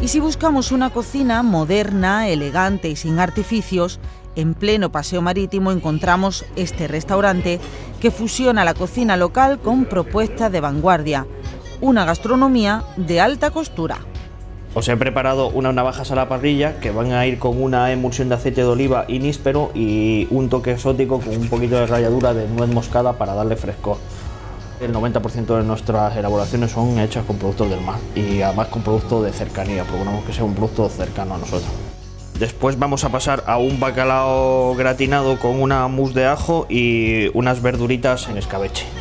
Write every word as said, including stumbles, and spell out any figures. Y si buscamos una cocina moderna, elegante y sin artificios, en pleno paseo marítimo encontramos este restaurante que fusiona la cocina local con propuestas de vanguardia, una gastronomía de alta costura. Os he preparado unas navajas a la parrilla que van a ir con una emulsión de aceite de oliva y níspero y un toque exótico con un poquito de ralladura de nuez moscada para darle frescor. El noventa por ciento de nuestras elaboraciones son hechas con productos del mar y además con productos de cercanía, procuramos que sea un producto cercano a nosotros. Después vamos a pasar a un bacalao gratinado con una mousse de ajo y unas verduritas en escabeche.